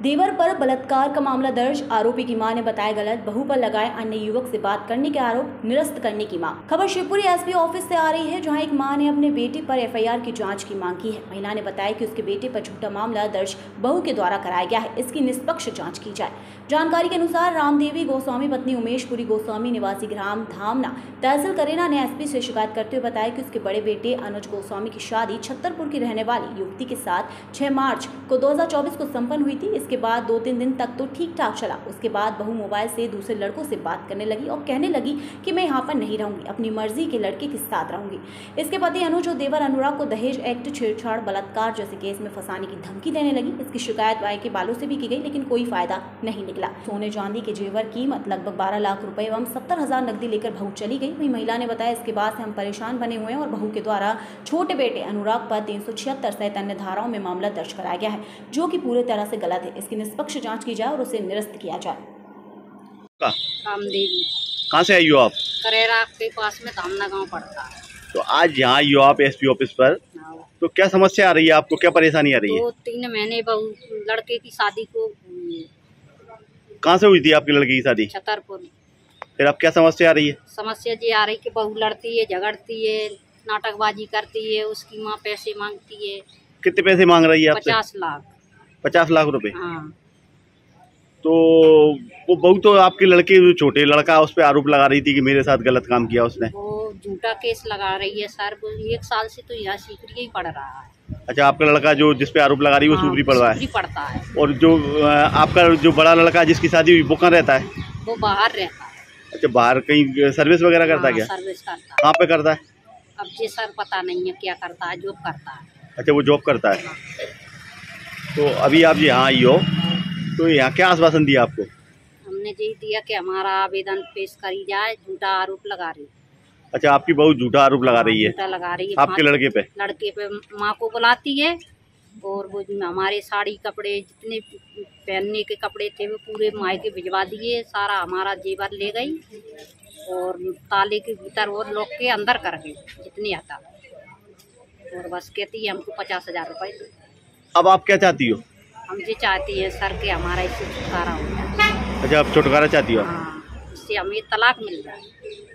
देवर पर बलात्कार का मामला दर्ज, आरोपी की मां ने बताया गलत, बहू पर लगाए अन्य युवक से बात करने के आरोप, निरस्त करने की मांग। खबर शिवपुरी एसपी ऑफिस से आ रही है, जहां एक मां ने अपने बेटे पर एफआईआर की जांच की मांग की है। महिला ने बताया कि उसके बेटे पर झूठा मामला दर्ज बहू के द्वारा कराया गया है, इसकी निष्पक्ष जाँच की जाए। जानकारी के अनुसार रामदेवी गोस्वामी पत्नी उमेशपुरी गोस्वामी निवासी ग्राम धामना तहसील करेना ने एसपी से शिकायत करते हुए बताया कि उसके बड़े बेटे अनुज गोस्वामी की शादी छतरपुर की रहने वाली युवती के साथ 6 मार्च 2024 को संपन्न हुई थी। इसके बाद 2-3 दिन तक तो ठीक ठाक चला। उसके बाद बहू मोबाइल से दूसरे लड़कों से बात करने लगी और कहने लगी कि मैं यहाँ पर नहीं रहूंगी, अपनी मर्जी के लड़के के साथ रहूंगी। इसके पति अनुज और देवर अनुराग को दहेज एक्ट, छेड़छाड़, बलात्कार जैसे केस में फंसाने की धमकी देने लगी। इसकी शिकायत भाई के बालों से भी की गई, लेकिन कोई फायदा नहीं निकला। सोने चांदी के जेवर कीमत लगभग 12 लाख रुपए एवं 70,000 नकदी लेकर बहू चली गई। वही महिला ने बताया, इसके बाद से हम परेशान बने हुए हैं और बहू के द्वारा छोटे बेटे अनुराग पर 376 सहित अन्य धाराओं में मामला दर्ज कराया गया है, जो की पूरी तरह से गलत है। इसकी निष्पक्ष जांच की जाए और उसे निरस्त किया जाए। रामदेवी। कहाँ से आई हो आप? करेरा के पास में धामना गांव पड़ता है। तो आज यहाँ आई हो आप एसपी ऑफिस पर, तो क्या समस्या आ रही है आपको, क्या परेशानी आ रही है? 2-3 महीने बहू लड़के की शादी को। कहाँ से हुई थी आपकी लड़की की शादी? छतरपुर। फिर आप क्या समस्या आ रही है? समस्या जी आ रही की बहू लड़ती है, झगड़ती है, नाटकबाजी करती है, उसकी माँ पैसे मांगती है। कितने पैसे मांग रही है आपसे? 50 लाख। 50 लाख रुपए। हाँ। तो वो बहू तो आपके लड़के जो छोटे लड़का उस पर आरोप लगा रही थी कि मेरे साथ गलत काम किया उसने, वो झूठा केस लगा रही है सर। 1 साल से तो यहाँ शिवपुरी ही पढ़ रहा है। अच्छा, आपका लड़का जो जिसपे आरोप लगा रही है वो शिवपुरी पढ़ रहा है? पढ़ता है। और जो आपका जो बड़ा लड़का जिसकी शादी हुई वो कहाँ रहता है? वो बाहर रहता है। अच्छा, बाहर कहीं सर्विस वगैरह करता है क्या? सर्विस करता है। कहाँ पे करता है? अब जी सर पता नहीं है क्या करता है, जॉब करता है। अच्छा, वो जॉब करता है। तो अभी आप यहाँ आई हो, तो यहाँ क्या आश्वासन दिया आपको? हमने यही दिया कि हमारा आवेदन पेश करी जाए, झूठा आरोप लगा रही। अच्छा, आपकी बहू झूठा आरोप लगा रही है? झूठा लगा रही है आपके लड़के पे। माँ को बुलाती है और वो हमारे साड़ी कपड़े जितने पहनने के कपड़े थे वो पूरे मायके भिजवा दिए, सारा हमारा जेवर ले गई और ताले के भीतर और लॉक के अंदर कर गई जितने आता, और बस कहती है हमको 50,000 रुपये। अब आप क्या चाहती हो? हम जी चाहती है सर कि हमारा इससे छुटकारा हो जाए। अच्छा, आप छुटकारा चाहती हो? हाँ, इससे हमें तलाक मिल जाए।